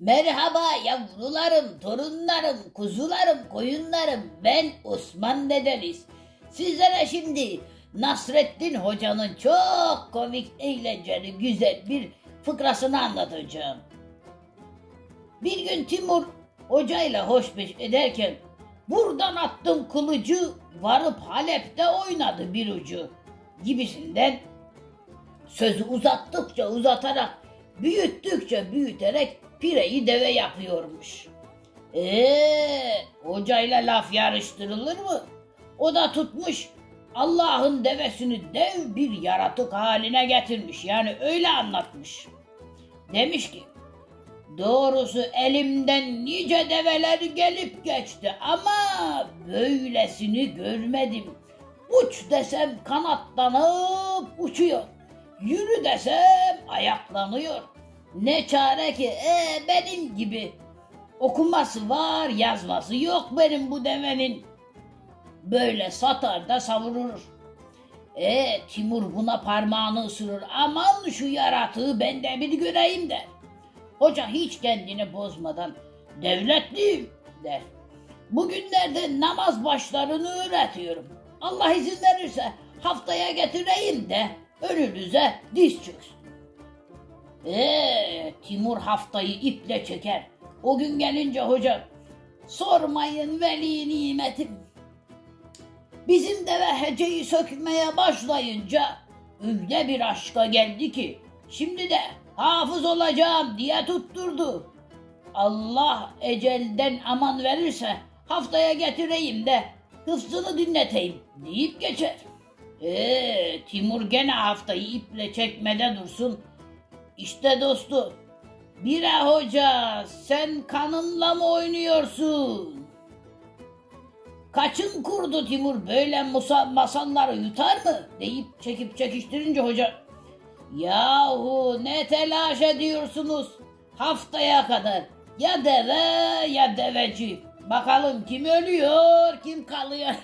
Merhaba yavrularım, torunlarım, kuzularım, koyunlarım. Ben Osman dedeniz. Sizlere şimdi Nasreddin hocanın çok komik, eğlenceli, güzel bir fıkrasını anlatacağım. Bir gün Timur hocayla hoşbeş ederken "Buradan attım kılıcı, varıp Halep'te oynadı bir ucu" gibisinden sözü uzattıkça uzatarak, büyüttükçe büyüterek pireyi deve yapıyormuş. Hocayla laf yarıştırılır mı? O da tutmuş Allah'ın devesini dev bir yaratık haline getirmiş. Yani öyle anlatmış. Demiş ki, doğrusu elimden nice develer gelip geçti ama böylesini görmedim. Uç desem kanatlanıp uçuyor. Yürü desem ayaklanıyor. Ne çare ki benim gibi. Okuması var, yazması yok benim bu devenin. Böyle satar da savurur. Timur buna parmağını ısırır. Aman şu yaratığı ben de bir göreyim der. Hoca hiç kendini bozmadan devletliyim der. Bugünlerde namaz başlarını öğretiyorum. Allah izin verirse haftaya getireyim de önünüze diz çöksün. Timur haftayı iple çeker. O gün gelince hoca, sormayın veli nimetim. Bizim deve heceyi sökmeye başlayınca öyle bir aşka geldi ki şimdi de hafız olacağım diye tutturdu. Allah ecelden aman verirse haftaya getireyim de hıfzını dinleteyim deyip geçer. Timur gene haftayı iple çekmede dursun. İşte dostu, "Bire hoca sen kanınla mı oynuyorsun?" "Kaçın kurdu Timur böyle masalları yutar mı?" deyip çekip çekiştirince hoca, "Yahu ne telaş ediyorsunuz? Haftaya kadar ya deve ya deveci. Bakalım kim ölüyor kim kalıyor."